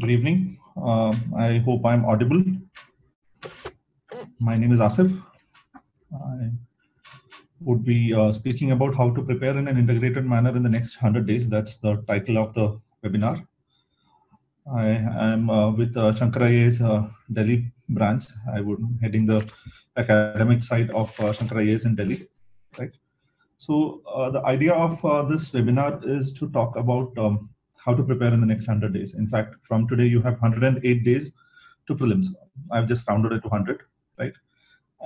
Good evening. I hope I'm audible. My name is Asif. I would be speaking about how to prepare in an integrated manner in the next 100 days. That's the title of the webinar. I am with Shankar IAS Delhi branch. I would be heading the academic side of Shankar IAS in Delhi. Right. So the idea of this webinar is to talk about how to prepare in the next 100 days. In fact, from today, you have 108 days to prelims. I've just rounded it to 100, right?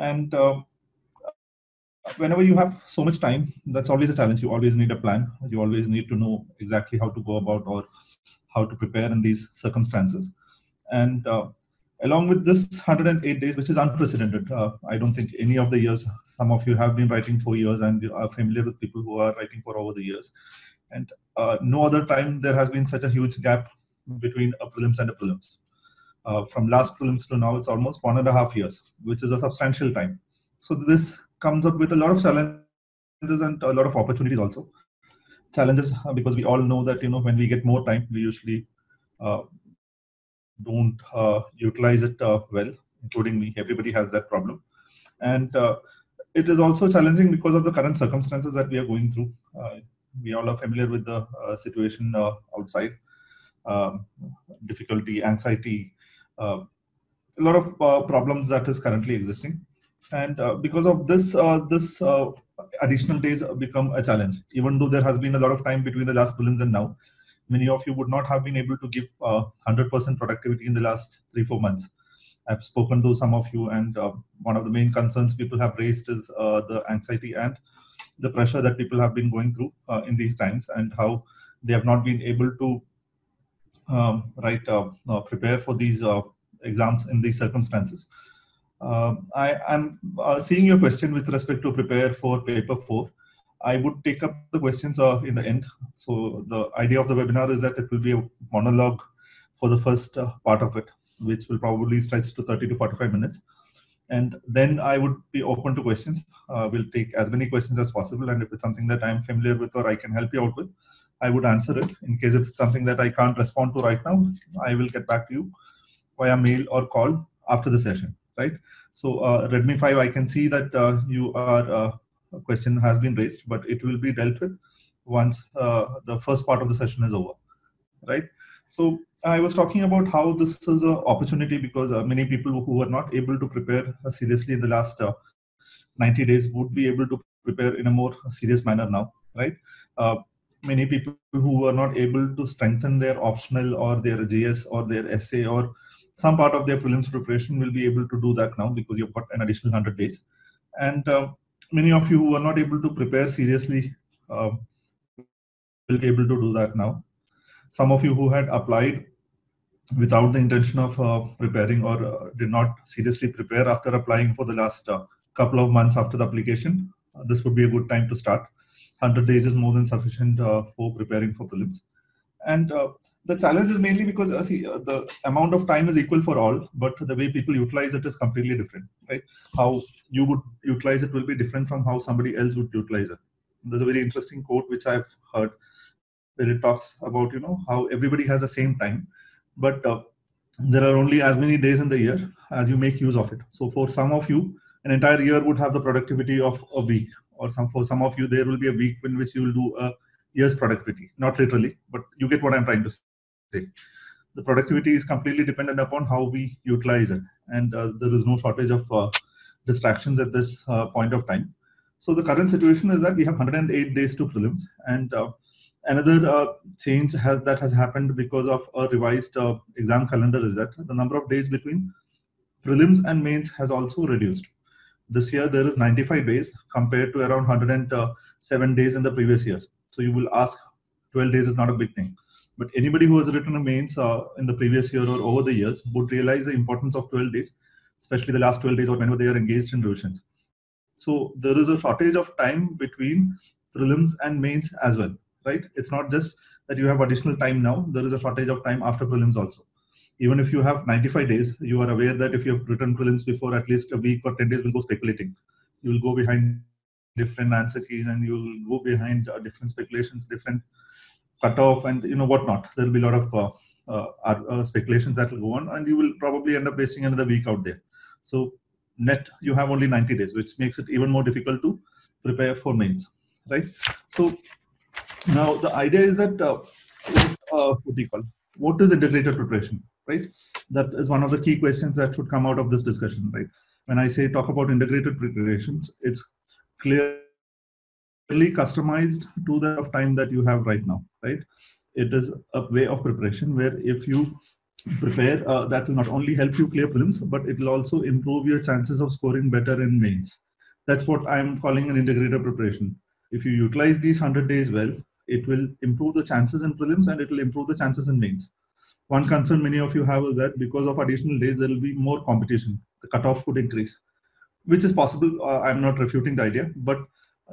And whenever you have so much time, that's always a challenge. You always need a plan. You always need to know exactly how to go about or how to prepare in these circumstances. And along with this 108 days, which is unprecedented, I don't think any of the years, some of you have been writing for years and you are familiar with people who are writing for over the years. And no other time there has been such a huge gap between a prelims and a prelims. From last prelims to now, it's almost 1.5 years, which is a substantial time. So this comes up with a lot of challenges and a lot of opportunities also. Challenges because we all know that, you know, when we get more time, we usually don't utilize it well, including me. Everybody has that problem. And it is also challenging because of the current circumstances that we are going through. We all are familiar with the situation outside, difficulty, anxiety, a lot of problems that is currently existing. And because of this, additional days become a challenge. Even though there has been a lot of time between the last prelims and now, many of you would not have been able to give 100% productivity in the last 3-4 months. I've spoken to some of you, and one of the main concerns people have raised is the anxiety and the pressure that people have been going through in these times, and how they have not been able to prepare for these exams in these circumstances. I am seeing your question with respect to prepare for paper 4. I would take up the questions in the end. So the idea of the webinar is that it will be a monologue for the first part of it, which will probably stretch to 30 to 45 minutes. And then I would be open to questions. We'll take as many questions as possible. And if it's something that I'm familiar with or I can help you out with, I would answer it. In case if it's something that I can't respond to right now, I will get back to you via mail or call after the session, right? So Redmi 5, I can see that a question has been raised, but it will be dealt with once the first part of the session is over, right? So I was talking about how this is an opportunity because many people who were not able to prepare seriously in the last 90 days would be able to prepare in a more serious manner now, right? Many people who were not able to strengthen their optional or their GS or their essay or some part of their prelims preparation will be able to do that now because you've got an additional 100 days. And many of you who were not able to prepare seriously will be able to do that now. Some of you who had applied without the intention of preparing or did not seriously prepare after applying for the last couple of months after the application, this would be a good time to start. 100 days is more than sufficient for preparing for prelims. And the challenge is mainly because the amount of time is equal for all, but the way people utilize it is completely different, right? How you would utilize it will be different from how somebody else would utilize it. There's a very interesting quote which I've heard where it talks about, you know, how everybody has the same time, but there are only as many days in the year as you make use of it. So for some of you, an entire year would have the productivity of a week, or for some of you, there will be a week in which you will do a year's productivity, not literally, but you get what I'm trying to say. The productivity is completely dependent upon how we utilize it. And there is no shortage of distractions at this point of time. So the current situation is that we have 108 days to prelims, and another change that has happened because of a revised exam calendar is that the number of days between prelims and mains has also reduced. This year there is 95 days compared to around 107 days in the previous years. So you will ask, 12 days is not a big thing. But anybody who has written a mains in the previous year or over the years would realize the importance of 12 days, especially the last 12 days or whenever they are engaged in revisions. So there is a shortage of time between prelims and mains as well. Right? It's not just that you have additional time now, there is a shortage of time after prelims also. Even if you have 95 days, you are aware that if you have written prelims before, at least a week or 10 days will go speculating. You will go behind different answer keys and you will go behind different speculations, different cutoff and you know whatnot. There will be a lot of speculations that will go on, and you will probably end up wasting another week out there. So net, you have only 90 days, which makes it even more difficult to prepare for mains, right? So now the idea is that what do you call? What is integrated preparation, right? That is one of the key questions that should come out of this discussion, right? When I say talk about integrated preparations, it's clearly customized to the time that you have right now, right? It is a way of preparation where if you prepare, that will not only help you clear prelims, but it will also improve your chances of scoring better in mains. That's what I'm calling an integrated preparation. If you utilize these 100 days well, it will improve the chances in prelims and it will improve the chances in mains. One concern many of you have is that because of additional days, there will be more competition. The cutoff could increase, which is possible. I'm not refuting the idea, but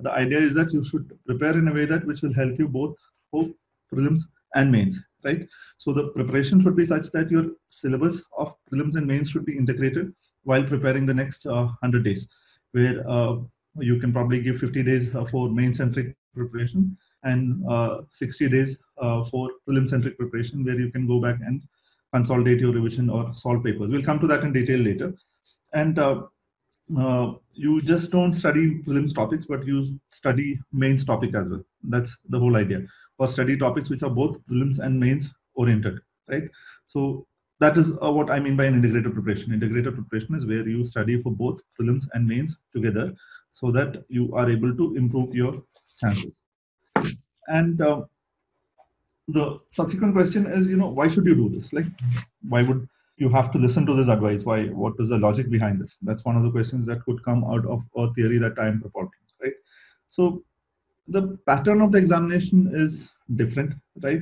the idea is that you should prepare in a way that which will help you both for prelims and mains, right? So the preparation should be such that your syllabus of prelims and mains should be integrated while preparing the next 100 days, where you can probably give 50 days for main-centric preparation and 60 days for prelim-centric preparation, where you can go back and consolidate your revision or solve papers. We'll come to that in detail later. And you just don't study prelims topics, but you study mains topic as well. That's the whole idea. Or study topics which are both prelims and mains oriented, right? So that is what I mean by an integrated preparation. Integrated preparation is where you study for both prelims and mains together, so that you are able to improve your chances. And the subsequent question is, you know, why should you do this? Like, why would you have to listen to this advice? Why? What is the logic behind this? That's one of the questions that could come out of a theory that I am purporting, right? So the pattern of the examination is different, right?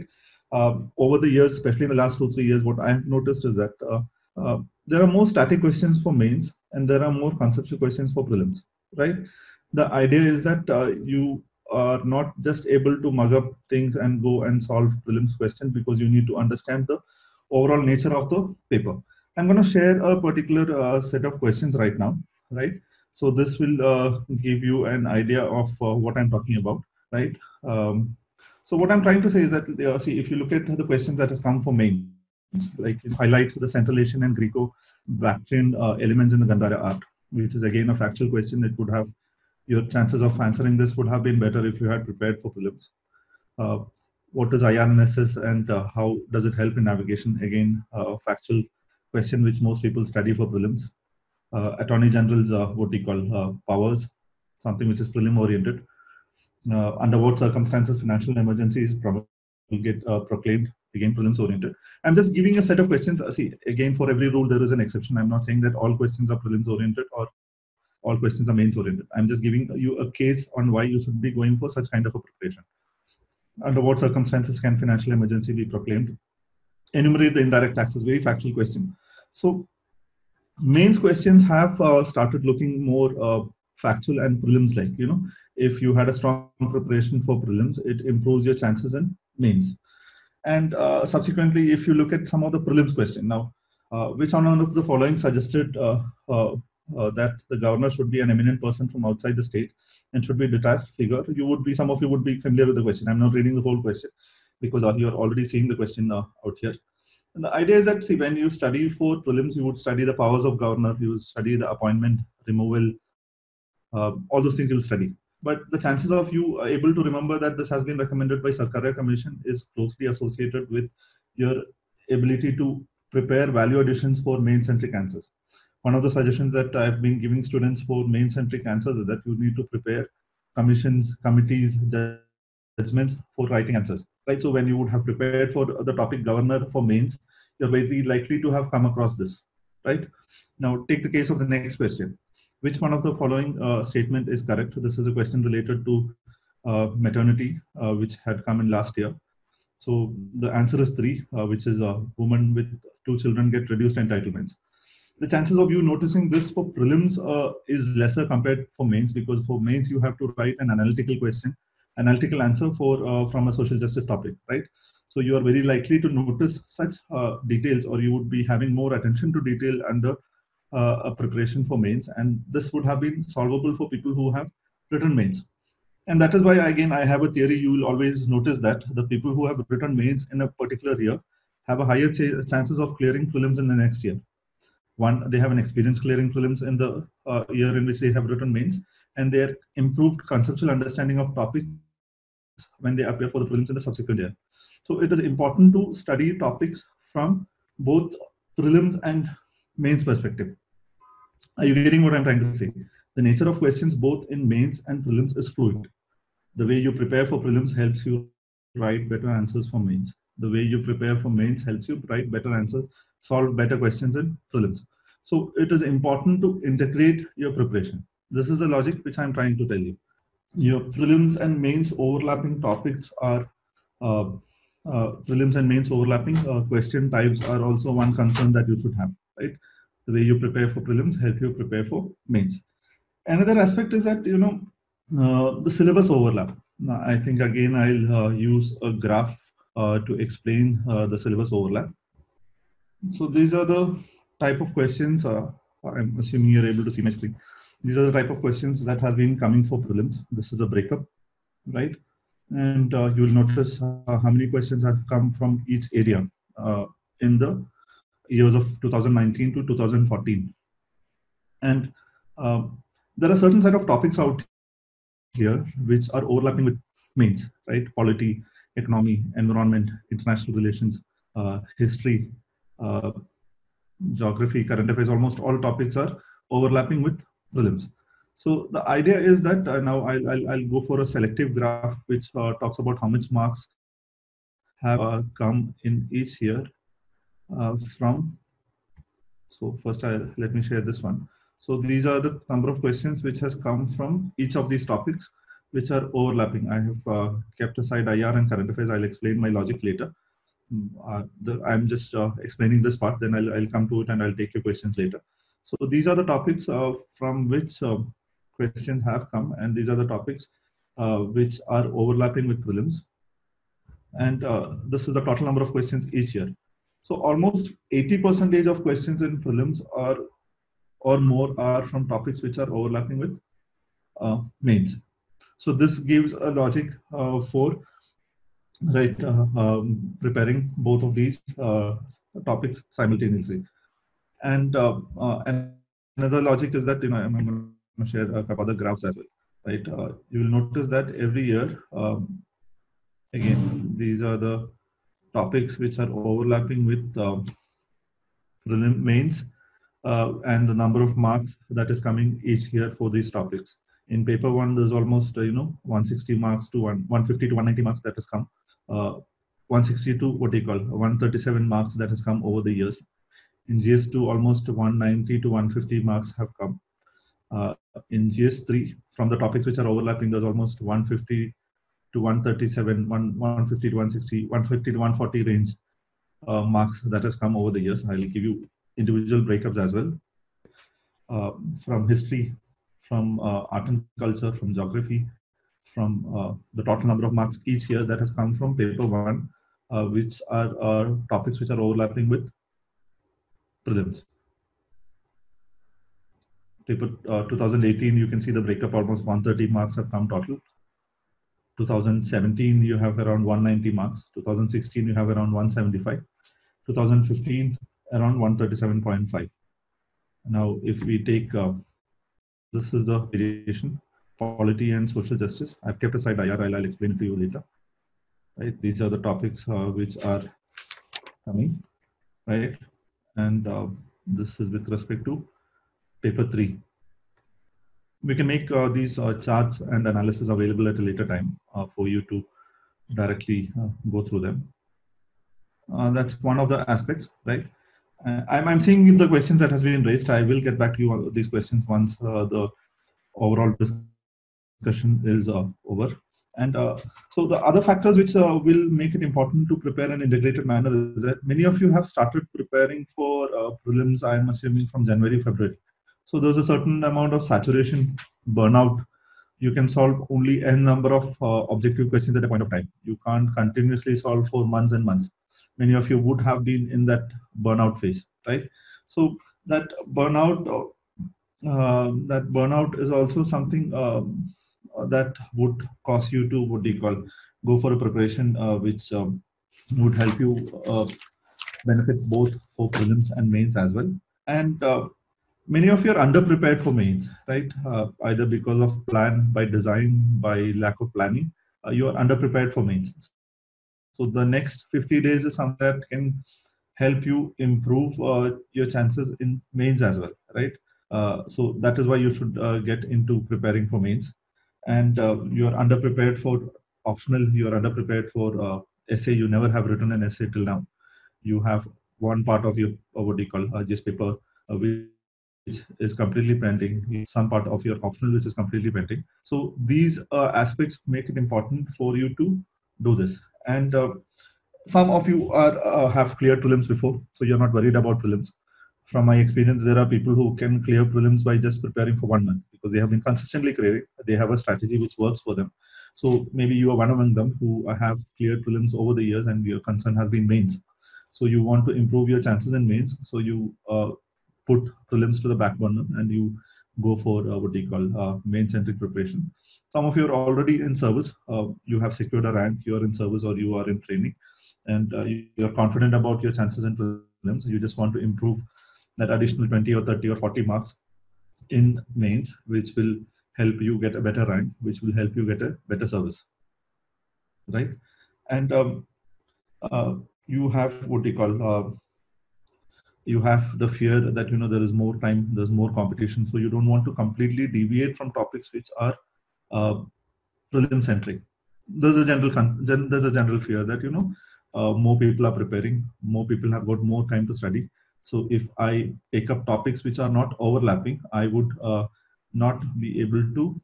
Over the years, especially in the last 2-3 years, what I have noticed is that there are more static questions for mains and there are more conceptual questions for prelims, right? The idea is that you are not just able to mug up things and go and solve prelims questions, because you need to understand the overall nature of the paper. I'm going to share a particular set of questions right now, right? So this will give you an idea of what I'm talking about, right? So what I'm trying to say is that, see, if you look at the questions that has come for mains, like highlight the Central Asian and Greco-Bactrian elements in the Gandhara art, which is again a factual question. It would have, your chances of answering this would have been better if you had prepared for prelims. What is IRNSS and how does it help in navigation? Again, a factual question which most people study for prelims. Attorney General's, what do you call, powers, something which is prelim oriented. Under what circumstances financial emergencies will get proclaimed, again prelims oriented. I'm just giving a set of questions. See, again, for every rule there is an exception. I'm not saying that all questions are prelims oriented or all questions are mains oriented. I'm just giving you a case on why you should be going for such kind of a preparation. Under what circumstances can financial emergency be proclaimed? Enumerate the indirect taxes, very factual question. So mains questions have started looking more factual and prelims like, you know, if you had a strong preparation for prelims, it improves your chances in mains. And subsequently, if you look at some of the prelims question now, which one of the following suggested that the governor should be an eminent person from outside the state and should be a detached figure? You would be, some of you would be familiar with the question. I'm not reading the whole question because you are already seeing the question out here. And the idea is that, see, when you study for prelims, you would study the powers of governor, you would study the appointment, removal, all those things you will study. But the chances of you are able to remember that this has been recommended by Sarkaria Commission is closely associated with your ability to prepare value additions for main-centric answers. One of the suggestions that I've been giving students for main-centric answers is that you need to prepare commissions, committees, judgments for writing answers, right? So when you would have prepared for the topic governor for mains, you're very likely to have come across this, right? Now take the case of the next question. Which one of the following statement is correct? This is a question related to maternity, which had come in last year. So the answer is 3, which is a woman with 2 children get reduced entitlements. The chances of you noticing this for prelims is lesser compared for mains, because for mains you have to write an analytical question, analytical answer for from a social justice topic, right? So you are very likely to notice such details, or you would be having more attention to detail under a preparation for mains, and this would have been solvable for people who have written mains. And that is why, again, I have a theory, you will always notice that the people who have written mains in a particular year have a higher chances of clearing prelims in the next year. One, they have an experience clearing prelims in the year in which they have written mains, and their improved conceptual understanding of topics when they appear for the prelims in the subsequent year. So it is important to study topics from both prelims and mains perspective. Are you getting what I'm trying to say? The nature of questions both in mains and prelims is fluid. The way you prepare for prelims helps you write better answers for mains. The way you prepare for mains helps you write better answers, solve better questions in prelims. So it is important to integrate your preparation. This is the logic which I'm trying to tell you. Your prelims and mains overlapping topics are prelims and mains overlapping question types are also one concern that you should have, right? The way you prepare for prelims help you prepare for mains. Another aspect is that, you know, the syllabus overlap. Now, I think again I'll use a graph to explain the syllabus overlap. So these are the type of questions. I'm assuming you're able to see my screen. These are the type of questions that have been coming for prelims. This is a breakup, right? And you will notice how many questions have come from each area in the years of 2019 to 2014. And there are certain set of topics out here which are overlapping with mains, right? Polity, economy, environment, international relations, history, geography, current affairs, almost all topics are overlapping with prelims. So the idea is that now I'll go for a selective graph which talks about how much marks have come in each year from. So first, let me share this one. So these are the number of questions which has come from each of these topics which are overlapping. I have kept aside IR and current affairs. I'll explain my logic later. I'm just explaining this part, then I'll come to it and I'll take your questions later. So these are the topics from which questions have come, and these are the topics which are overlapping with prelims. And this is the total number of questions each year. So almost 80% of questions in prelims are or more are from topics which are overlapping with mains. So this gives a logic for, right, preparing both of these topics simultaneously. And another logic is that, you know, I'm going to share a couple other graphs as well, right? You will notice that every year, again, these are the topics which are overlapping with prelim mains and the number of marks that is coming each year for these topics. In paper one, there's almost, you know, 160 marks to 150 to 190 marks that has come, 160 to 137 marks that has come over the years. In GS2, almost 190 to 150 marks have come. In GS3, from the topics which are overlapping, there's almost 150 to 137, 150 to 160, 150 to 140 range marks that has come over the years. I'll give you individual breakups as well. From history, from art and culture, from geography, from the total number of marks each year that has come from paper one, which are topics which are overlapping with prelims. Paper 2018, you can see the breakup, almost 130 marks have come total. 2017, you have around 190 marks. 2016, you have around 175. 2015, around 137.5. Now, if we take, this is the variation, polity and social justice. I've kept aside IR, I'll explain it to you later. Right, these are the topics which are coming, right? And this is with respect to paper 3. We can make these charts and analysis available at a later time for you to directly go through them. That's one of the aspects, right? I'm seeing the questions that has been raised. I will get back to you on these questions once the overall discussion is over. And so the other factors which will make it important to prepare in an integrated manner is that many of you have started preparing for prelims, I'm assuming, from January, February. So there's a certain amount of saturation, burnout. You can solve only n number of objective questions at a point of time. You can't continuously solve for months and months. Many of you would have been in that burnout phase, right? So that burnout is also something that would cause you to, what do you call, go for a preparation which would help you benefit both for prelims and mains as well. And many of you are underprepared for mains, right? Either because of plan, by design, by lack of planning, you are underprepared for mains. So the next 50 days is something that can help you improve your chances in mains as well, right? So that is why you should get into preparing for mains. And you are underprepared for optional, you are underprepared for essay. You never have written an essay till now. You have one part of your, what do you call, GS paper, which is completely pending, some part of your optional, which is completely pending. So these aspects make it important for you to do this. And some of you are have cleared prelims before, so you're not worried about prelims. From my experience, there are people who can clear prelims by just preparing for 1 month because they have been consistently clearing. They have a strategy which works for them. So maybe you are one among them who have cleared prelims over the years and your concern has been mains. So you want to improve your chances in mains. So you put prelims to the back burner and you go for what do you call main-centric preparation. Some of you are already in service. You have secured a rank, you are in service or you are in training and you are confident about your chances in prelims. You just want to improve that additional 20 or 30 or 40 marks in mains, which will help you get a better rank, which will help you get a better service, right? And you have what you call, you have the fear that, you know, there is more time, there's more competition. So you don't want to completely deviate from topics which are prelim centric. There's a general fear that, you know, more people are preparing, more people have got more time to study. So if I take up topics which are not overlapping, I would not be able to,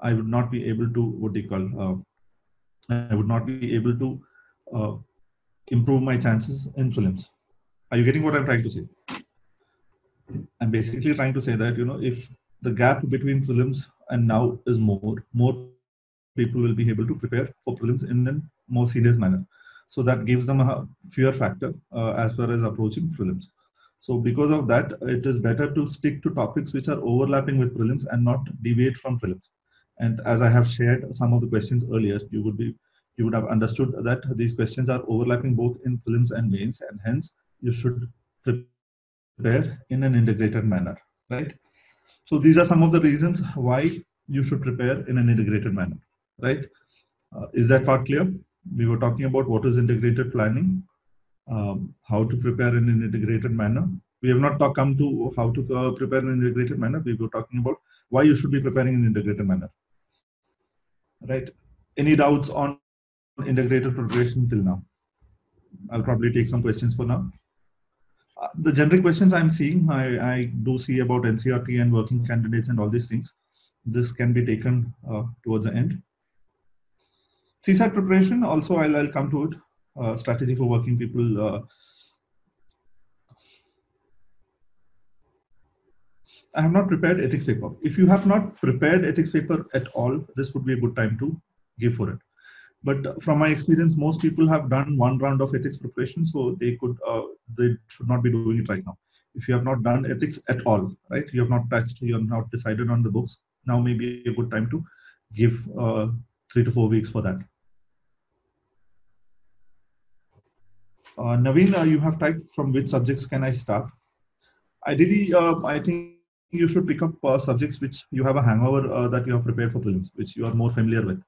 I would not be able to improve my chances in prelims. Are you getting what I'm trying to say? I'm basically trying to say that, you know, if the gap between prelims and now is more people will be able to prepare for prelims in a more serious manner. So that gives them a fear factor as far as approaching prelims. So because of that, it is better to stick to topics which are overlapping with prelims and not deviate from prelims. And as I have shared some of the questions earlier, you would have understood that these questions are overlapping both in prelims and mains, and hence you should prepare in an integrated manner, right? So these are some of the reasons why you should prepare in an integrated manner, right? Is that part clear? We were talking about what is integrated planning, how to prepare in an integrated manner. We have not come to how to prepare in an integrated manner. We were talking about why you should be preparing in an integrated manner, right? Any doubts on integrated preparation till now? I'll probably take some questions for now. The generic questions I'm seeing, I do see about NCERT and working candidates and all these things. This can be taken towards the end. CSAT preparation also, I'll come to it. Strategy for working people. I have not prepared ethics paper. If you have not prepared ethics paper at all, this would be a good time to give for it. But from my experience, most people have done one round of ethics preparation, so they should not be doing it right now. If you have not done ethics at all, right? You have not touched, you have not decided on the books. Now may be a good time to give 3 to 4 weeks for that. Naveen, you have typed from which subjects can I start? Ideally, I think you should pick up subjects which you have a hangover that you have prepared for prelims, which you are more familiar with.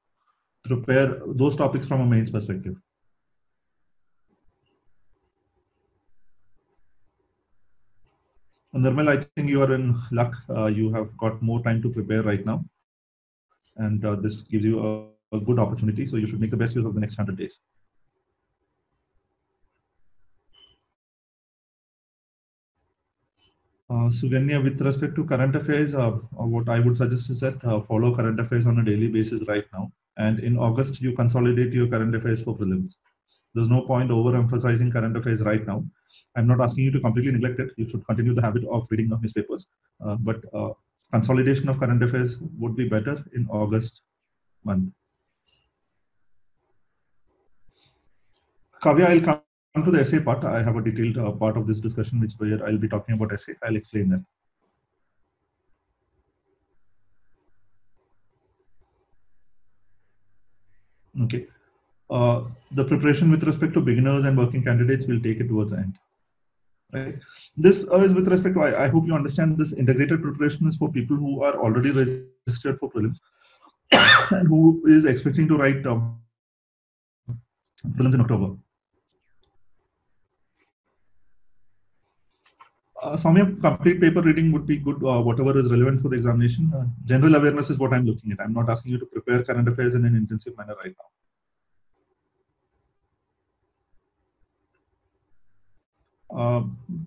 Prepare those topics from a mains perspective. Nirmal, I think you are in luck. You have got more time to prepare right now. And this gives you a good opportunity. So you should make the best use of the next 100 days. Suganya, with respect to current affairs, what I would suggest is that follow current affairs on a daily basis right now. And in August, you consolidate your current affairs for prelims. There's no point overemphasizing current affairs right now. I'm not asking you to completely neglect it. You should continue the habit of reading of newspapers. But consolidation of current affairs would be better in August month. Kavya, I'll come to the essay part. I have a detailed part of this discussion which where I'll be talking about essay. I'll explain that. Okay. the preparation with respect to beginners and working candidates will take it towards the end. Right. This is with respect to, I hope you understand this integrated preparation is for people who are already registered for prelims and who is expecting to write prelims in October. Swami, complete paper reading would be good, whatever is relevant for the examination. General awareness is what I'm looking at. I'm not asking you to prepare current affairs in an intensive manner right now.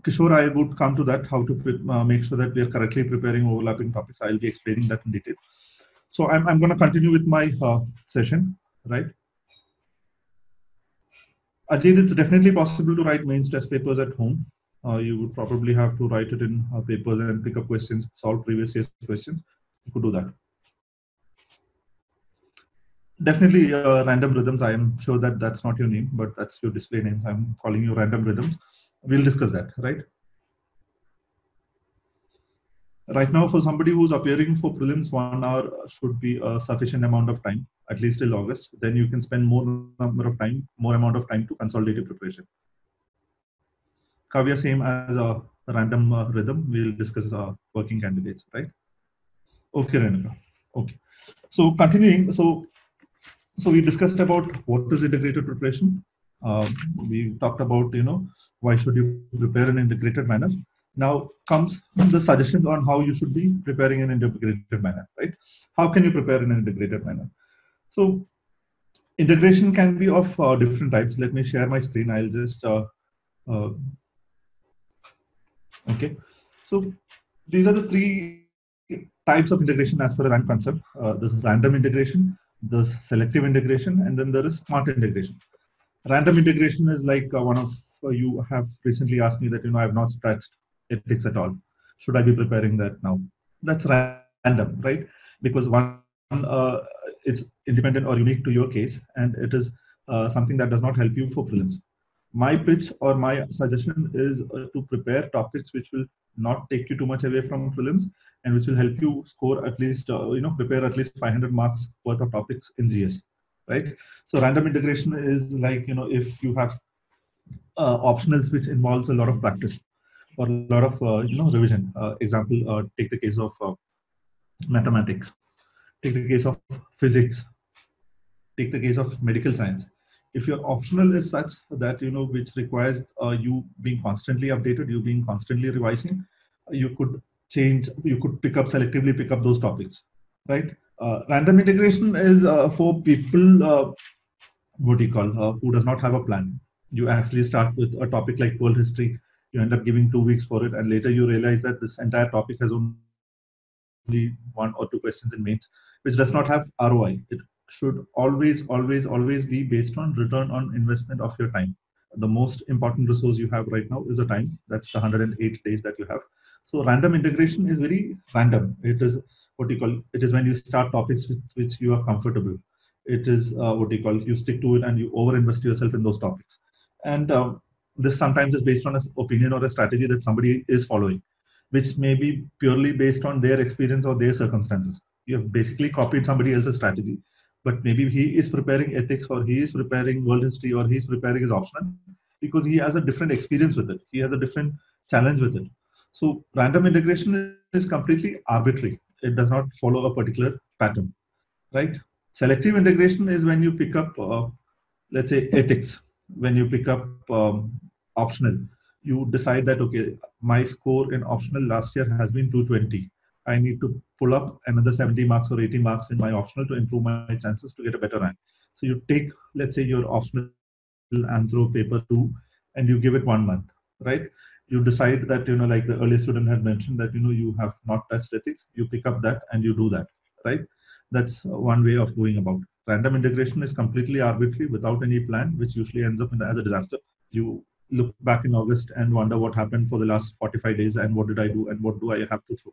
Kishore, I would come to that, how to make sure that we are correctly preparing overlapping topics. I'll be explaining that in detail. So I'm going to continue with my session, right? Ajit, it's definitely possible to write mains test papers at home. You would probably have to write it in papers and pick up questions, solve previous year's questions. You could do that. Definitely random rhythms. I am sure that that's not your name, but that's your display name. I'm calling you random rhythms. We'll discuss that, right? Right now, for somebody who's appearing for prelims, 1 hour should be a sufficient amount of time, at least till August. Then you can spend more amount of time to consolidate your preparation. Kavya, same as a random rhythm. We'll discuss working candidates, right? Okay, Renuka. Okay. So continuing, so we discussed about what is integrated preparation. We talked about, you know, why should you prepare in an integrated manner. Now comes the suggestions on how you should be preparing in an integrated manner, right? How can you prepare in an integrated manner? So integration can be of different types. Let me share my screen. I'll just, okay. So these are the three types of integration as far as I'm concerned. There's random integration, there's selective integration, and then there is smart integration. Random integration is like one of you have recently asked me that, you know, I have not touched ethics at all. Should I be preparing that now? That's random, right? Because one, it's independent or unique to your case, and it is something that does not help you for prelims. My pitch or my suggestion is to prepare topics which will not take you too much away from prelims and which will help you score at least, you know, prepare at least 500 marks worth of topics in GS. Right. So random integration is like, you know, if you have optionals which involves a lot of practice or a lot of, you know, revision. Example, take the case of mathematics, take the case of physics, take the case of medical science. If your optional is such that, you know, which requires you being constantly updated, you being constantly revising, you could change, you could pick up, selectively pick up those topics, right? Random integration is for people, what do you call, who does not have a plan. You actually start with a topic like world history. You end up giving 2 weeks for it, and later you realize that this entire topic has only 1 or 2 questions in mains, which does not have ROI. It should always, always, always be based on return on investment of your time. The most important resource you have right now is the time. That's the 108 days that you have. So random integration is very random. It is what you call, it is when you start topics with which you are comfortable. It is what you call, you stick to it and you over-invest yourself in those topics. And this sometimes is based on an opinion or a strategy that somebody is following, which may be purely based on their experience or their circumstances. You have basically copied somebody else's strategy, but maybe he is preparing ethics or he is preparing world history or he is preparing his optional because he has a different experience with it. He has a different challenge with it. So random integration is completely arbitrary. It does not follow a particular pattern, right? Selective integration is when you pick up, let's say, ethics. When you pick up optional, you decide that, okay, my score in optional last year has been 220. I need to pull up another 70 marks or 80 marks in my optional to improve my chances to get a better rank. So you take, let's say, your optional anthro paper 2 and you give it 1 month, right? You decide that, you know, like the early student had mentioned that, you know, you have not touched ethics, you pick up that and you do that, right? That's one way of going about. Random integration is completely arbitrary without any plan, which usually ends up as a disaster. You look back in August and wonder what happened for the last 45 days and what did I do and what do I have to do.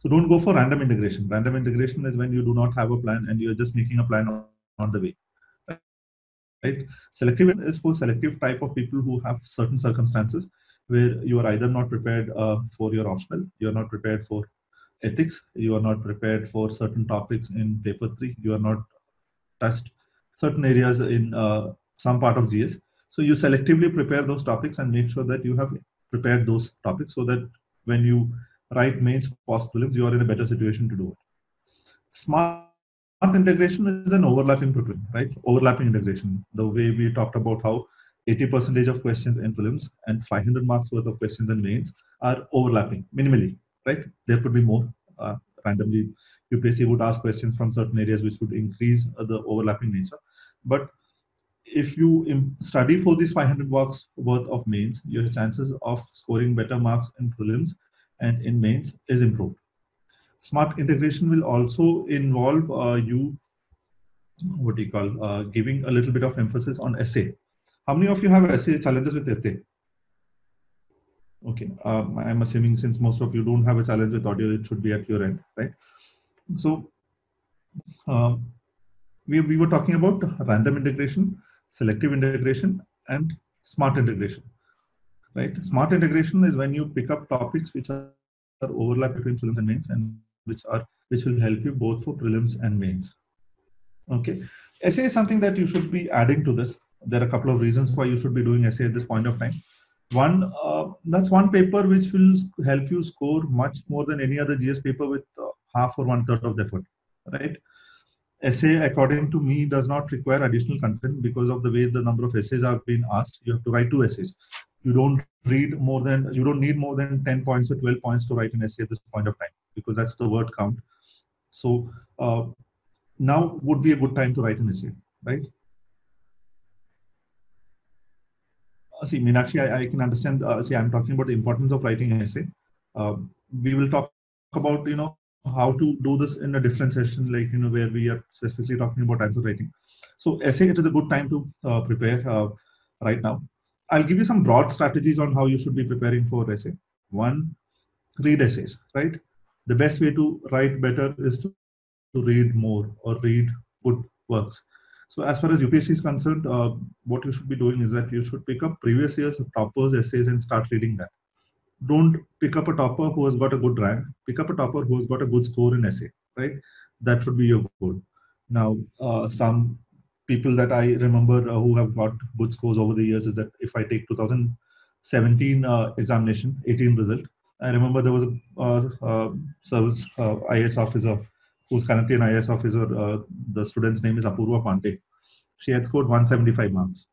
So don't go for random integration. Random integration is when you do not have a plan and you're just making a plan on the way. Right? Selective is for selective type of people who have certain circumstances where you are either not prepared for your optional, you are not prepared for ethics, you are not prepared for certain topics in paper 3, you are not touched certain areas in some part of GS. So you selectively prepare those topics and make sure that you have prepared those topics so that when you write mains, post prelims, you are in a better situation to do it. Smart integration is an overlapping between, right? Overlapping integration. The way we talked about how 80% of questions in prelims and 500 marks worth of questions in mains are overlapping, minimally, right? There could be more. Randomly, UPSC would ask questions from certain areas which would increase the overlapping nature. But if you study for these 500 marks worth of mains, your chances of scoring better marks in prelims and in mains is improved. Smart integration will also involve giving a little bit of emphasis on essay. How many of you have essay challenges with essay? Okay, I'm assuming since most of you don't have a challenge with audio, it should be at your end, right? So we were talking about random integration, selective integration, and smart integration, right? Smart integration is when you pick up topics which are overlap between prelims and mains, and which will help you both for prelims and mains. Okay, essay is something that you should be adding to this. There are a couple of reasons why you should be doing essay at this point of time. One, that's one paper which will help you score much more than any other GS paper with half or one third of the effort, right? Essay, according to me, does not require additional content because of the way the number of essays are being asked. You have to write 2 essays. You don't need more than 10 points or 12 points to write an essay at this point of time because that's the word count. So now would be a good time to write an essay, right? See, Meenakshi, I can understand. See, I'm talking about the importance of writing an essay. We will talk about, you know, how to do this in a different session, like, you know, where we are specifically talking about answer writing. So essay, it is a good time to prepare right now. I'll give you some broad strategies on how you should be preparing for essay. 1, read essays, right? The best way to write better is to read more or read good works. So as far as UPSC is concerned, what you should be doing is that you should pick up previous years of toppers' essays and start reading that. Don't pick up a topper who has got a good rank. Pick up a topper who has got a good score in essay, right? That should be your goal. Now, some people that I remember who have got good scores over the years is that if I take 2017 examination, 18 result, I remember there was a service IAS officer who's currently an IAS officer. The student's name is Apurva Pantey. She had scored 175 marks.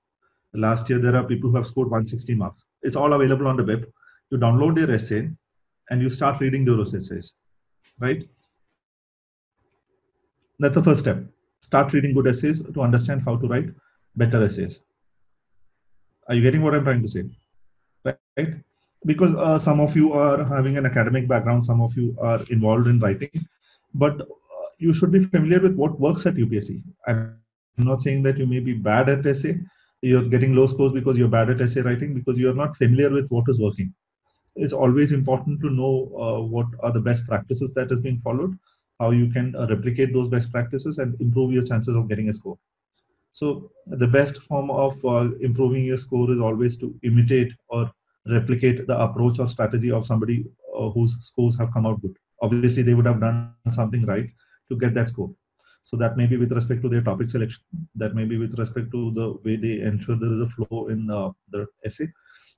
Last year, there are people who have scored 160 marks. It's all available on the web. You download their essay and you start reading those essays, right? That's the first step. Start reading good essays to understand how to write better essays. Are you getting what I'm trying to say? Right? Because some of you are having an academic background, some of you are involved in writing, but you should be familiar with what works at UPSC. I'm not saying that you may be bad at essay. You're getting low scores because you're bad at essay writing because you're not familiar with what is working. It's always important to know what are the best practices that is being followed, how you can replicate those best practices and improve your chances of getting a score. So the best form of improving your score is always to imitate or replicate the approach or strategy of somebody whose scores have come out good. Obviously, they would have done something right to get that score. So that may be with respect to their topic selection. That may be with respect to the way they ensure there is a flow in the essay.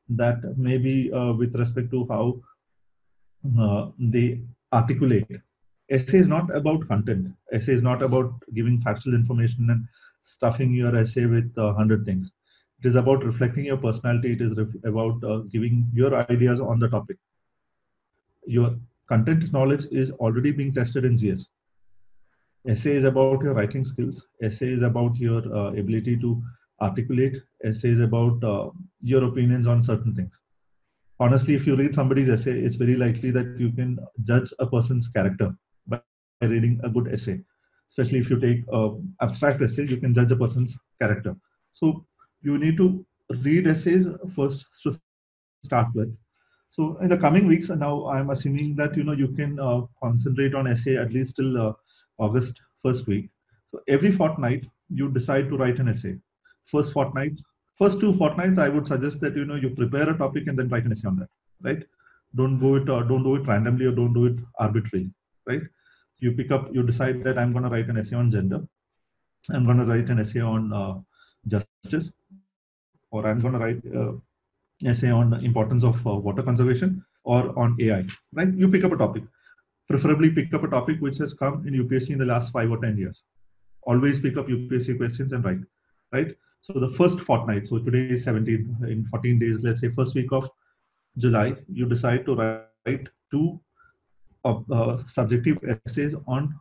That may be with respect to how they articulate. Essay is not about content. Essay is not about giving factual information and stuffing your essay with 100 things. It is about reflecting your personality. It is about giving your ideas on the topic. Your content knowledge is already being tested in GS. Essay is about your writing skills. Essay is about your ability to articulate. Essay is about your opinions on certain things. Honestly, if you read somebody's essay, it's very likely that you can judge a person's character by reading a good essay. Especially if you take an abstract essay, you can judge a person's character. So you need to read essays first to start with. So in the coming weeks, now I'm assuming that you know you can concentrate on essay at least till August first week. So every fortnight you decide to write an essay. First fortnight, first 2 fortnights, I would suggest that you know you prepare a topic and then write an essay on that. Right? Don't do it randomly or don't do it arbitrarily. Right? You pick up, you decide that I'm going to write an essay on gender. I'm going to write an essay on justice, or I'm going to write an essay on the importance of water conservation, or on AI, right? You pick up a topic, preferably pick up a topic which has come in UPSC in the last 5 or 10 years. Always pick up UPSC questions and write, right? So the first fortnight, so today is 17th, in 14 days, let's say first week of July, you decide to write 2 subjective essays on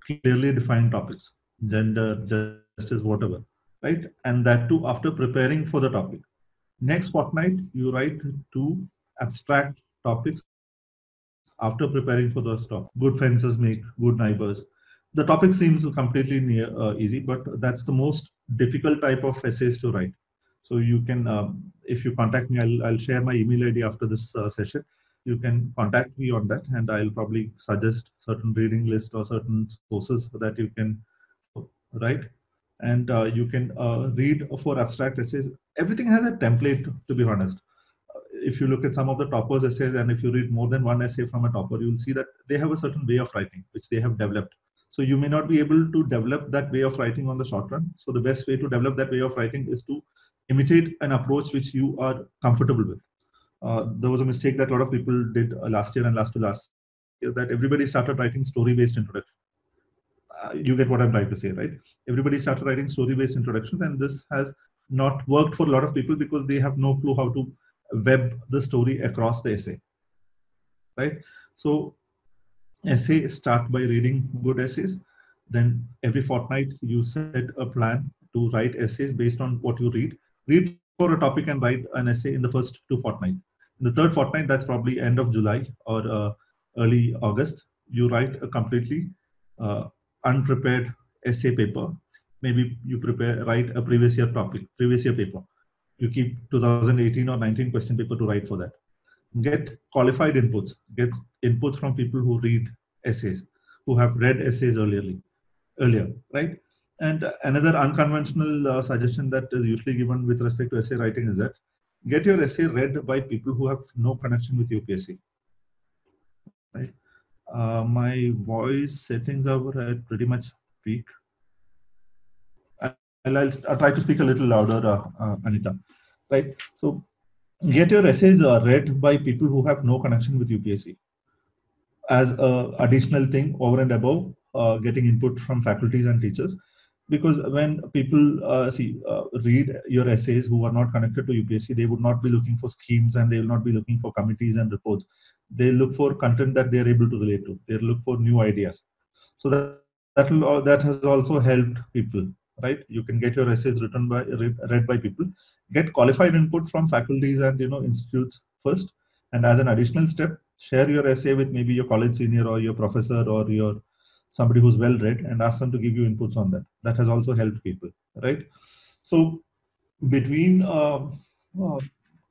clearly defined topics, gender, justice, whatever, right? And that too after preparing for the topic. Next fortnight, you write 2 abstract topics after preparing for the topic. Good fences make good neighbors. The topic seems completely easy, but that's the most difficult type of essays to write. So you can, if you contact me, I'll share my email ID after this session. You can contact me on that, and I'll probably suggest certain reading list or certain sources that you can write. And you can read for abstract essays. Everything has a template, to be honest. If you look at some of the toppers' essays, and if you read more than one essay from a topper, you'll see that they have a certain way of writing, which they have developed. So you may not be able to develop that way of writing on the short run. So the best way to develop that way of writing is to imitate an approach which you are comfortable with. There was a mistake that a lot of people did last year and last to last year, that everybody started writing story-based introductions. You get what I'm trying to say, right? Everybody started writing story-based introductions, and this has not worked for a lot of people because they have no clue how to web the story across the essay, right? So essay, start by reading good essays. Then every fortnight you set a plan to write essays based on what you read. Read for a topic and write an essay in the first 2 fortnight. In the third fortnight, that's probably end of July or early August, you write a completely unprepared essay paper. Maybe you write a previous year topic, previous year paper. You keep 2018 or 19 question paper to write for that. Get qualified inputs, get inputs from people who read essays, who have read essays earlier, right? And another unconventional suggestion that is usually given with respect to essay writing is that get your essay read by people who have no connection with UPSC, right? My voice settings are at pretty much peak. I'll try to speak a little louder, Anita, right? So get your essays read by people who have no connection with UPSC as an additional thing over and above getting input from faculties and teachers. Because when people read your essays who are not connected to UPSC, they would not be looking for schemes, and they will not be looking for committees and reports. They look for content that they are able to relate to. They look for new ideas. So that has also helped people. Right, you can get your essays read by people. Get qualified input from faculties and institutes first, and as an additional step, share your essay with maybe your college senior or your professor or your somebody who's well read, and ask them to give you inputs on that. That has also helped people, right? So between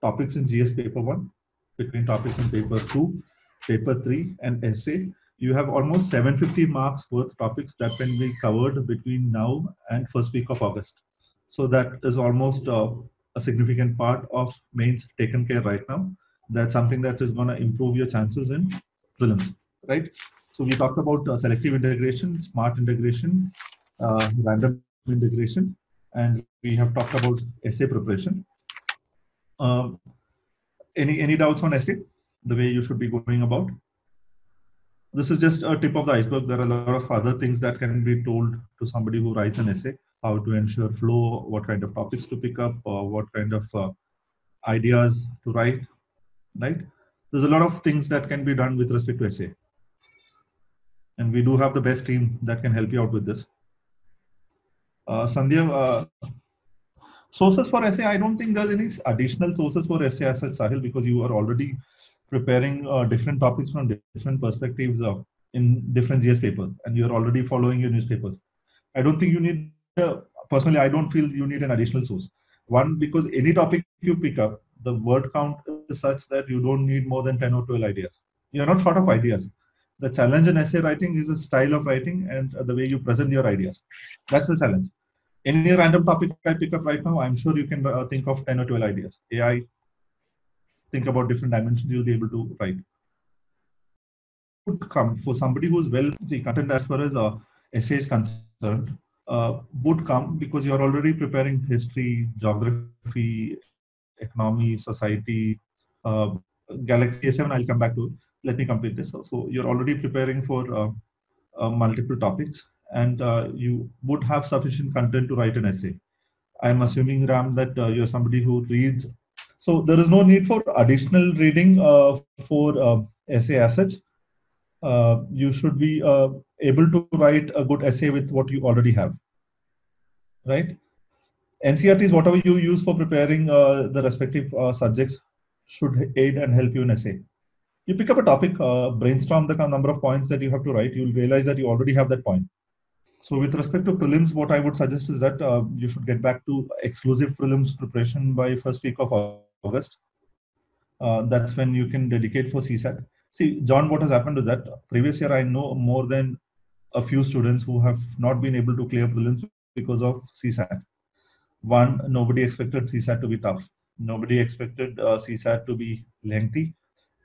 topics in GS paper 1, between topics in paper 2, paper 3, and essay, you have almost 750 marks worth topics that can be covered between now and first week of August. So that is almost a significant part of mains taken care right now. That's something that is going to improve your chances in prelims, right? So we talked about selective integration, smart integration, random integration, and we have talked about essay preparation. Any doubts on essay, the way you should be going about? This is just a tip of the iceberg. There are a lot of other things that can be told to somebody who writes an essay, how to ensure flow, what kind of topics to pick up, what kind of ideas to write, right? There's a lot of things that can be done with respect to essay. And we do have the best team that can help you out with this. Sandhya, sources for essay, I don't think there's any additional sources for essay as such, Sahil, because you are already preparing different topics from different perspectives in different GS papers, and you're already following your newspapers. I don't think you need, personally, I don't feel you need an additional source. One, because any topic you pick up, the word count is such that you don't need more than 10 or 12 ideas. You're not short of ideas. The challenge in essay writing is a style of writing and the way you present your ideas. That's the challenge. Any random topic I pick up right now, I'm sure you can think of 10 or 12 ideas. AI, think about different dimensions, you'll be able to write. Would come for somebody who's well, content as far as essay is concerned, would come, because you are already preparing history, geography, economy, society, galaxy A7. I'll come back to. Let me complete this. So you're already preparing for multiple topics, and you would have sufficient content to write an essay. I'm assuming, Ram, that you're somebody who reads. So there is no need for additional reading for essay as such. You should be able to write a good essay with what you already have, right? NCRTs, whatever you use for preparing the respective subjects, should aid and help you in essay. You pick up a topic, brainstorm the number of points that you have to write. You'll realize that you already have that point. So with respect to prelims, what I would suggest is that you should get back to exclusive prelims preparation by first week of August. That's when you can dedicate for CSAT. See, John, what has happened is that previous year I know more than a few students who have not been able to clear prelims because of CSAT. One, nobody expected CSAT to be tough. Nobody expected CSAT to be lengthy.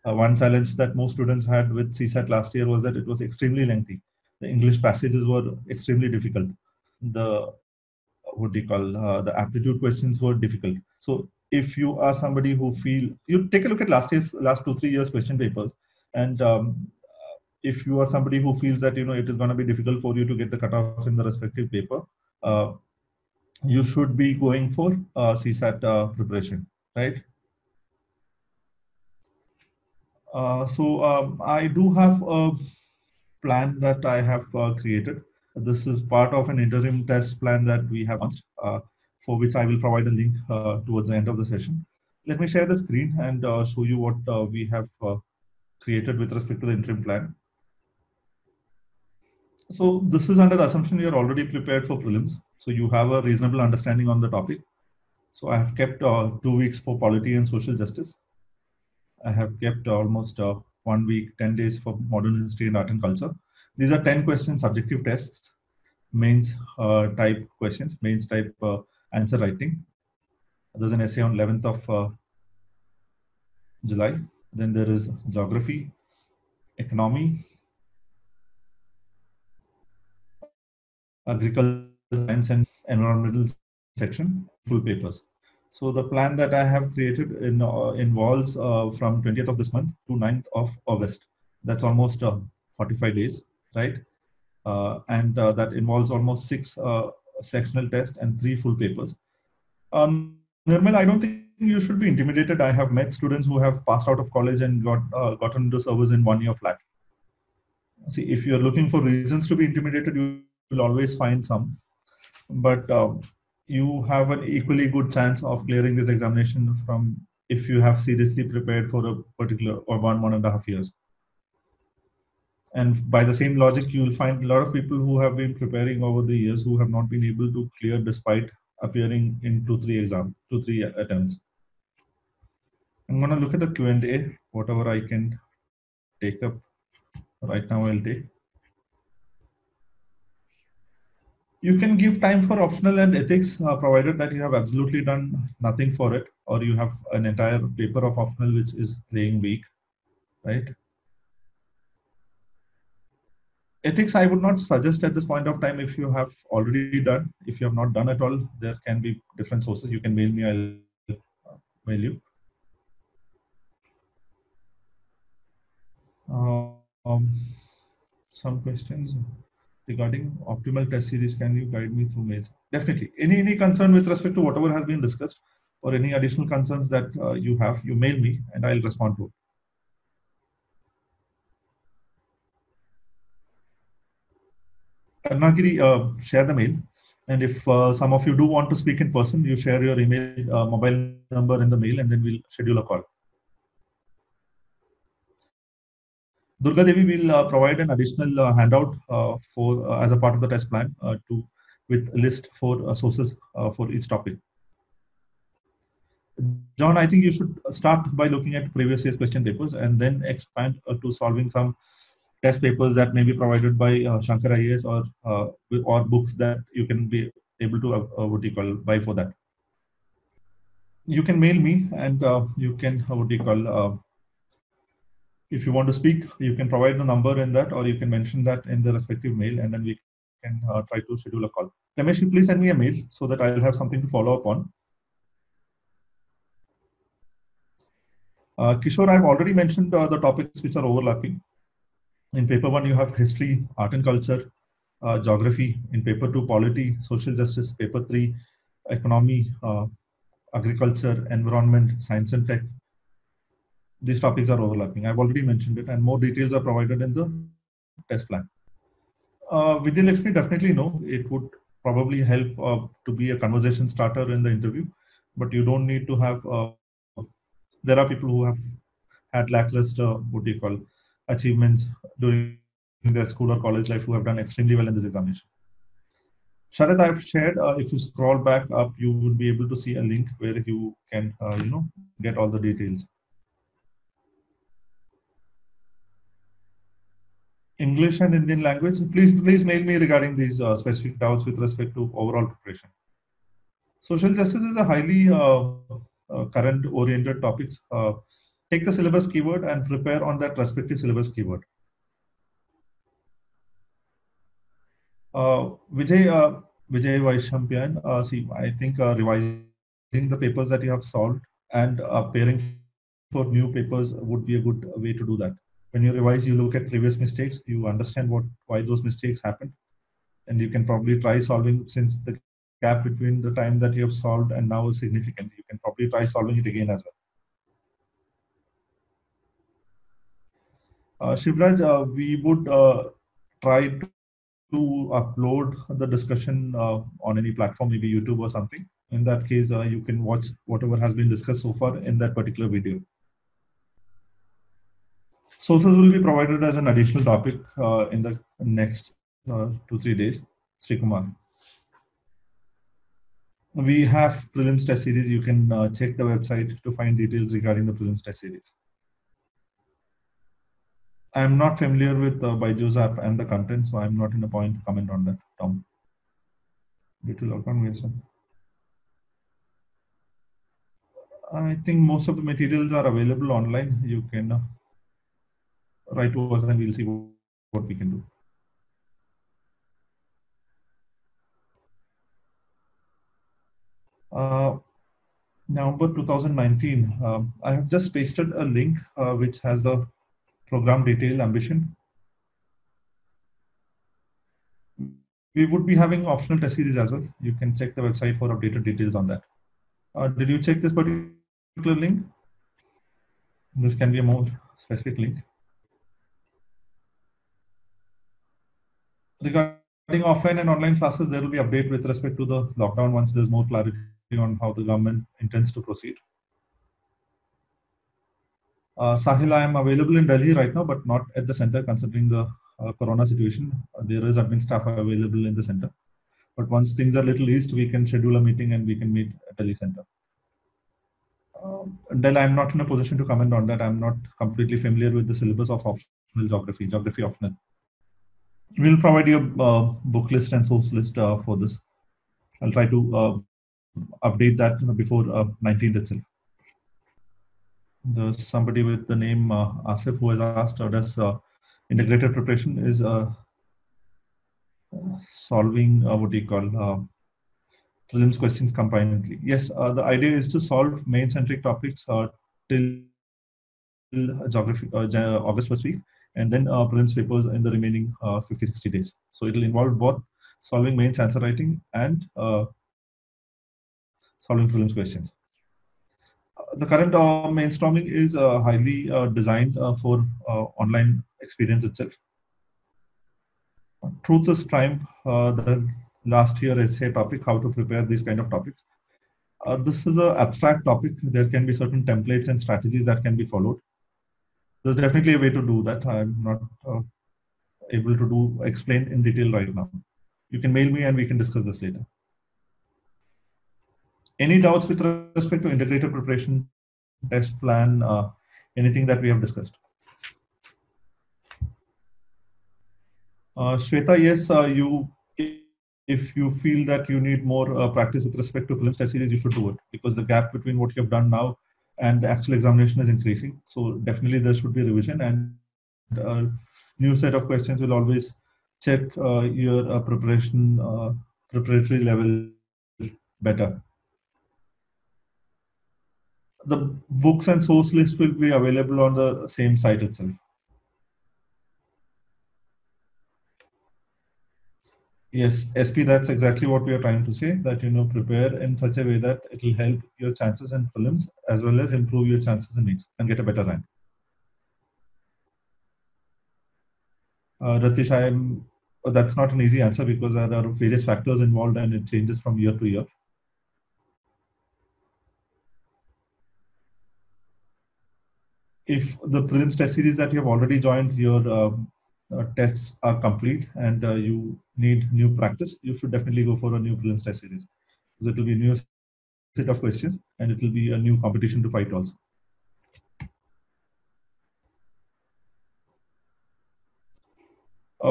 One challenge that most students had with CSAT last year was that it was extremely lengthy. The English passages were extremely difficult. The the aptitude questions were difficult. So if you are somebody who feel, you take a look at last 2-3 years question papers, and if you are somebody who feels that it is going to be difficult for you to get the cutoff in the respective paper, you should be going for CSAT preparation, right? I do have a plan that I have created. This is part of an interim test plan that we have launched, for which I will provide a link towards the end of the session. Let me share the screen and show you what we have created with respect to the interim plan. So this is under the assumption you are already prepared for prelims. So you have a reasonable understanding on the topic. So I have kept 2 weeks for polity and social justice. I have kept almost 1 week, 10 days for modern history and art and culture. These are 10 question subjective tests, mains type questions, mains type answer writing. There's an essay on 11th of July. Then there is geography, economy, agriculture, science and environmental section, full papers. So the plan that I have created involves from 20th of this month to 9th of August. That's almost 45 days, right? That involves almost 6 sectional tests and 3 full papers. Nirmal, I don't think you should be intimidated. I have met students who have passed out of college and gotten into service in 1 year flat. See, if you're looking for reasons to be intimidated, you will always find some. But you have an equally good chance of clearing this examination from if you have seriously prepared for a particular or 1.5 years. And by the same logic, you will find a lot of people who have been preparing over the years who have not been able to clear despite appearing in 2-3 attempts. I'm going to look at the Q&A, whatever I can take up. Right now I'll take. You can give time for optional and ethics, provided that you have absolutely done nothing for it, or you have an entire paper of optional which is playing weak, right? Ethics, I would not suggest at this point of time if you have already done. If you have not done at all, there can be different sources. You can mail me, I'll mail you. Some questions regarding optimal test series, can you guide me through mails? Definitely. Any concern with respect to whatever has been discussed or any additional concerns that you have, you mail me and I'll respond to it. Arnagiri, share the mail, and if some of you do want to speak in person, you share your email, mobile number in the mail, and then we'll schedule a call. Durga Devi will provide an additional handout for as a part of the test plan with a list for sources for each topic. John, I think you should start by looking at previous year's question papers and then expand to solving some test papers that may be provided by Shankar IAS or books that you can be able to buy for that. You can mail me, and you can if you want to speak, you can provide the number in that, or you can mention that in the respective mail, and then we can try to schedule a call. Ramesh, you please send me a mail so that I'll have something to follow up on. Kishore, I've already mentioned the topics which are overlapping. In paper 1, you have history, art and culture, geography. In paper 2, polity, social justice. Paper 3, economy, agriculture, environment, science and tech. These topics are overlapping. I've already mentioned it, and more details are provided in the test plan. Vidya Lakshmi, definitely no. It would probably help to be a conversation starter in the interview, but you don't need to have. There are people who have had lackluster, what do you call, achievements during their school or college life who have done extremely well in this examination. Sharad, I've shared. If you scroll back up, you would be able to see a link where you can, you know, get all the details. English and Indian language. Please mail me regarding these specific doubts with respect to overall preparation. Social justice is a highly current-oriented topics. Take the syllabus keyword and prepare on that respective syllabus keyword. Vijay Vaishyampyan, see, I think revising the papers that you have solved and pairing for new papers would be a good way to do that. When you revise, you look at previous mistakes, you understand why those mistakes happened, and you can probably try solving, since the gap between the time that you have solved and now is significant, you can probably try solving it again as well. Shivraj, we would try to upload the discussion on any platform, maybe YouTube or something. In that case, you can watch whatever has been discussed so far in that particular video. Sources will be provided as an additional topic in the next 2-3 days. Sri Kumar. We have prelims test series. You can check the website to find details regarding the prelims test series. I am not familiar with Baiju's app and the content, so I am not in a point to comment on that, Tom. Little conversation. I think most of the materials are available online. You can write to us and we'll see what we can do. November 2019, I have just pasted a link which has the program detail ambition. We would be having optional test series as well. You can check the website for updated details on that. Did you check this particular link? This can be a more specific link. Regarding offline and online classes, there will be update with respect to the lockdown once there's more clarity on how the government intends to proceed. Sahil, I am available in Delhi right now, but not at the center considering the corona situation. There is admin staff available in the center. But once things are little eased, we can schedule a meeting and we can meet at Delhi center. Del, I am not in a position to comment on that. I am not completely familiar with the syllabus of optional geography, geography optional. We'll provide you a book list and source list for this. I'll try to update that before 19th itself. There's somebody with the name Asif who has asked, does integrated preparation is solving what do you call prelims questions combinedly? Yes, the idea is to solve main-centric topics till geography August first week, and then prelims papers in the remaining 50-60 days. So it will involve both solving mains answer writing and solving prelims questions. The current mainstreaming is highly designed for online experience itself. Truth is Triumph, the last year essay topic, how to prepare these kind of topics. This is an abstract topic. There can be certain templates and strategies that can be followed. There's definitely a way to do that. I'm not able to explain in detail right now. You can mail me and we can discuss this later. Any doubts with respect to integrated preparation, test plan, anything that we have discussed? Shweta, yes, if you feel that you need more practice with respect to prelims test series, you should do it, because the gap between what you have done now and the actual examination is increasing. So definitely there should be revision, and a new set of questions will always check your preparation, preparatory level better. The books and source list will be available on the same site itself. Yes, SP, that's exactly what we are trying to say, that, you know, prepare in such a way that it will help your chances in prelims as well as improve your chances in NEETs and get a better rank. Ratish, that's not an easy answer because there are various factors involved and it changes from year to year. If the prelims test series that you have already joined, your tests are complete and you need new practice, you should definitely go for a new prelims test series. Because it will be a new set of questions and it will be a new competition to fight also.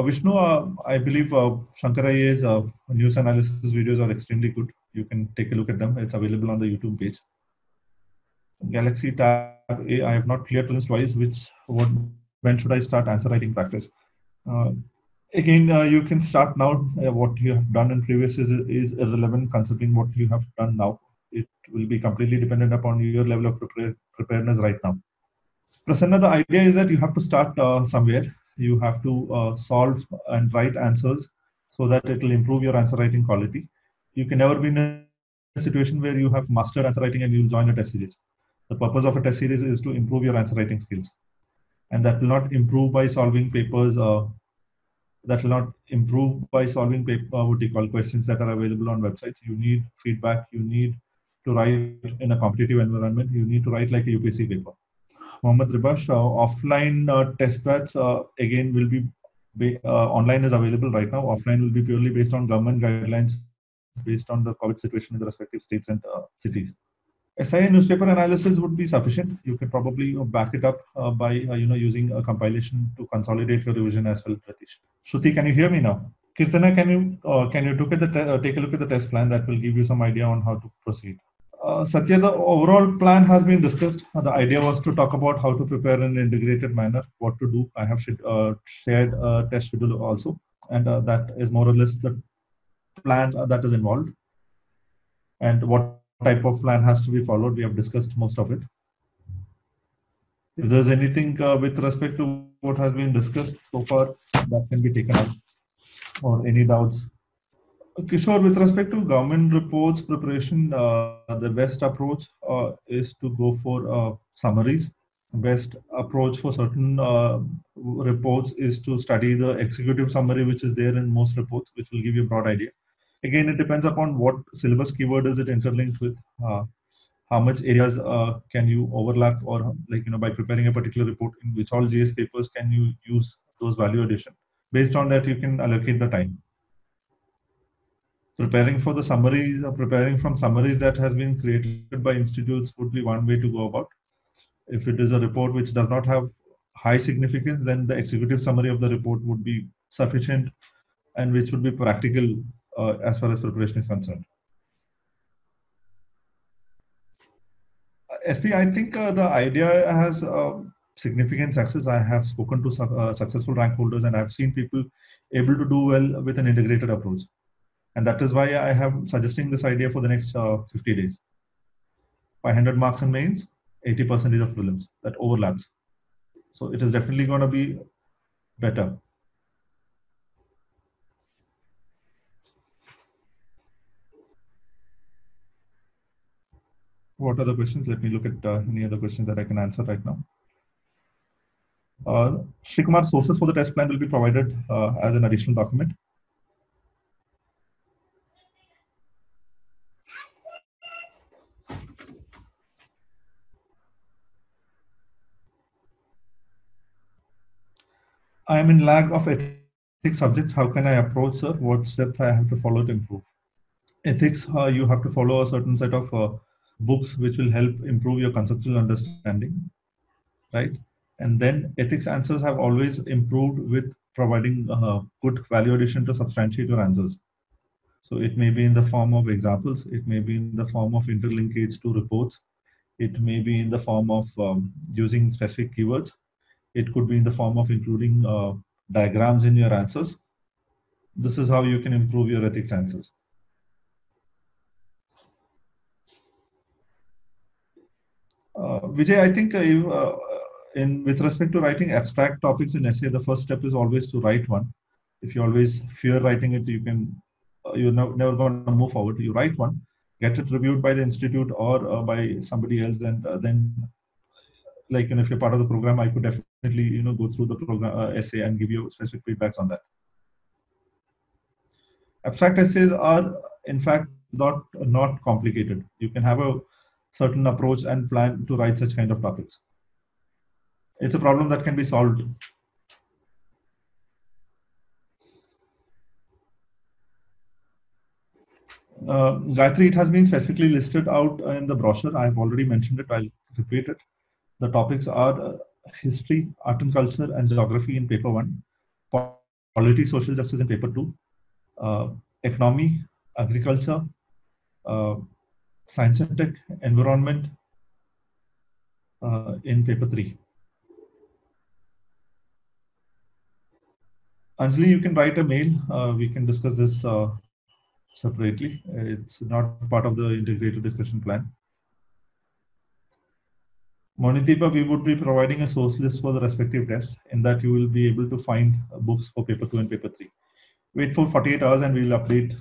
Vishnu, I believe Shankar IAS news analysis videos are extremely good. You can take a look at them. It's available on the YouTube page. Galaxy Tab A, I have not cleared prelims twice. When should I start answer writing practice? Again, you can start now. What you have done in previous is irrelevant considering what you have done now. It will be completely dependent upon your level of preparedness right now. Prasanna, the idea is that you have to start somewhere. You have to solve and write answers so that it will improve your answer writing quality. You can never be in a situation where you have mastered answer writing and you join a test series. The purpose of a test series is to improve your answer writing skills. And that will not improve by solving papers. That will not improve by solving what you call questions that are available on websites. You need feedback. You need to write in a competitive environment. You need to write like a UPSC paper. Mohammed Ribash, offline test batch again will be online is available right now. Offline will be purely based on government guidelines, based on the COVID situation in the respective states and cities. SI newspaper analysis would be sufficient. You could probably back it up by using a compilation to consolidate your revision as well. Pratish, Shruti, can you hear me now? Kirtana, can you take a look at the test plan? That will give you some idea on how to proceed. Satya, the overall plan has been discussed. The idea was to talk about how to prepare in an integrated manner, what to do. I have shared a test schedule also, and that is more or less the plan that is involved, and what type of plan has to be followed. We have discussed most of it. If there's anything with respect to what has been discussed so far, that can be taken up, or any doubts. Kishore, with respect to government reports preparation, the best approach is to go for summaries. Best approach for certain reports is to study the executive summary, which is there in most reports, which will give you a broad idea. Again, it depends upon what syllabus keyword is it interlinked with, how much areas can you overlap, or by preparing a particular report, in which all GS papers can you use those value addition. Based on that, you can allocate the time. Preparing for the summaries, or preparing from summaries that has been created by institutes would be one way to go about. If it is a report which does not have high significance, then the executive summary of the report would be sufficient and which would be practical as far as preparation is concerned. SP, I think the idea has significant success. I have spoken to successful rank holders and I have seen people able to do well with an integrated approach. And that is why I am suggesting this idea for the next 50 days. 500 marks in mains, 80% of prelims, that overlaps. So it is definitely going to be better. What are the questions? Let me look at any other questions that I can answer right now. Shri Kumar, sources for the test plan will be provided as an additional document. I am in lack of ethics subjects. How can I approach, sir? What steps I have to follow to improve? Ethics, you have to follow a certain set of books which will help improve your conceptual understanding, right? And then ethics answers have always improved with providing good value addition to substantiate your answers. So it may be in the form of examples. It may be in the form of interlinkage to reports. It may be in the form of using specific keywords. It could be in the form of including diagrams in your answers. This is how you can improve your ethics answers. Vijay, I think with respect to writing abstract topics in essay, the first step is always to write one. If you always fear writing it, you're never going to move forward. You write one, get it reviewed by the institute or by somebody else, and then, like, if you're part of the program, I could definitely go through the program essay and give you specific feedbacks on that. Abstract essays are, in fact, not complicated. You can have a certain approach and plan to write such kind of topics. It's a problem that can be solved. Gayatri, it has been specifically listed out in the brochure. I've already mentioned it. I'll repeat it. The topics are history, art and culture, and geography in paper 1, polity, social justice in paper 2, economy, agriculture, science and tech, environment in paper 3. Anjali, you can write a mail. We can discuss this separately. It's not part of the integrated discussion plan. Monitipa, we would be providing a source list for the respective test, in that you will be able to find books for paper 2 and paper 3. Wait for 48 hours and we'll update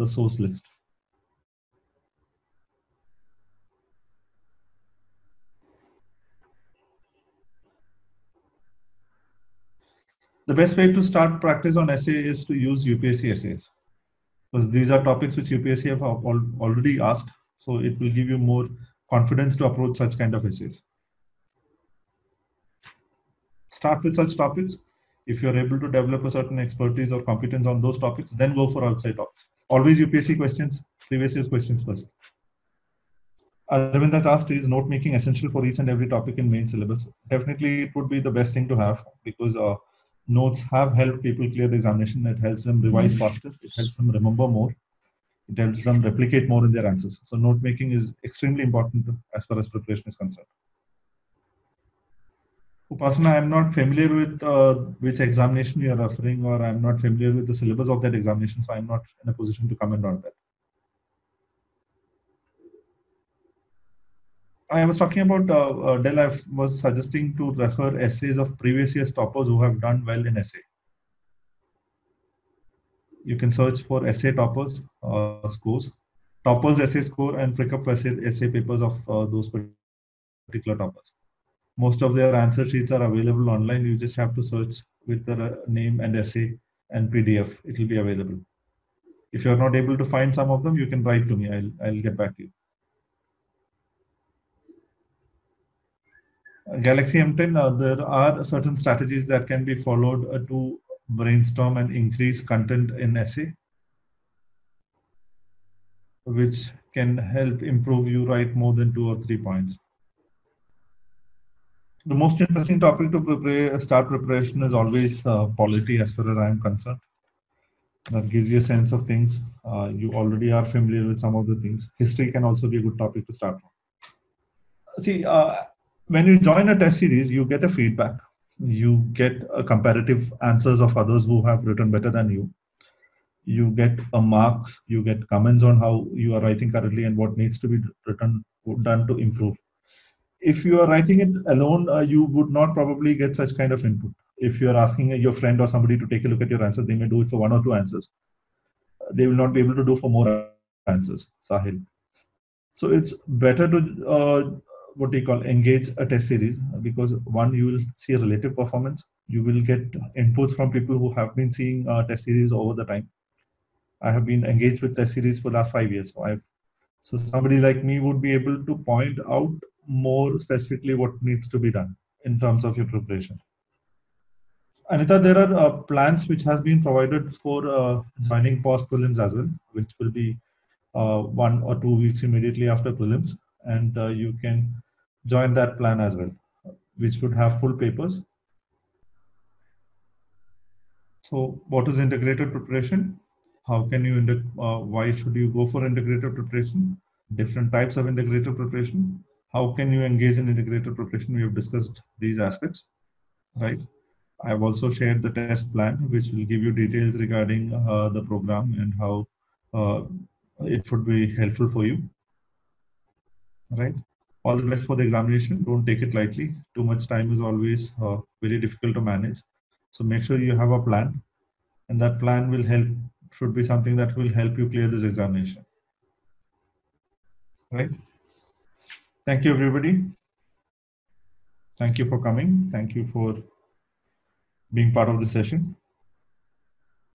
the source list. The best way to start practice on essay is to use UPSC essays, because these are topics which UPSC have already asked, so it will give you more confidence to approach such kind of essays. Start with such topics. If you're able to develop a certain expertise or competence on those topics, then go for outside topics. Always UPSC questions, previous year's questions first. Arvind has asked, is note making essential for each and every topic in main syllabus? Definitely it would be the best thing to have, because notes have helped people clear the examination. It helps them revise faster. It helps them remember more. It helps them replicate more in their answers. So note making is extremely important as far as preparation is concerned. Upasana, I am not familiar with which examination you are referring, or I am not familiar with the syllabus of that examination, so I am not in a position to comment on that. I was talking about, Del, I was suggesting to refer essays of previous year's toppers who have done well in essay. You can search for essay toppers scores, toppers essay score, and pick up essay papers of those particular toppers. Most of their answer sheets are available online. You just have to search with the name and essay and PDF. It will be available. If you are not able to find some of them, you can write to me. I'll get back to you. Galaxy M10, there are certain strategies that can be followed to brainstorm and increase content in essay, which can help improve you write more than 2 or 3 points. The most interesting topic to start preparation is always polity, as far as I am concerned. That gives you a sense of things. You already are familiar with some of the things. History can also be a good topic to start from. See, when you join a test series, you get a feedback. You get a comparative answers of others who have written better than you. You get a marks, you get comments on how you are writing currently and what needs to be done to improve. If you are writing it alone, you would not probably get such kind of input. If you are asking your friend or somebody to take a look at your answers, they may do it for 1 or 2 answers. They will not be able to do for more answers, Sahil. So it's better to what do you call, engage a test series, because one, you will see a relative performance. You will get inputs from people who have been seeing test series over the time. I have been engaged with test series for the last 5 years. So somebody like me would be able to point out more specifically what needs to be done in terms of your preparation. Anita, there are plans which has been provided for joining post prelims as well, which will be 1 or 2 weeks immediately after prelims, and you can join that plan as well, which would have full papers. So what is integrated preparation? How can you, why should you go for integrated preparation? Different types of integrated preparation. How can you engage in integrated preparation? We have discussed these aspects, right? I have also shared the test plan, which will give you details regarding the program and how it would be helpful for you. Right. All the best for the examination. Don't take it lightly. Too much time is always very difficult to manage. So make sure you have a plan, and that plan will help. Should be something that will help you clear this examination. Right. Thank you, everybody. Thank you for coming. Thank you for being part of the session.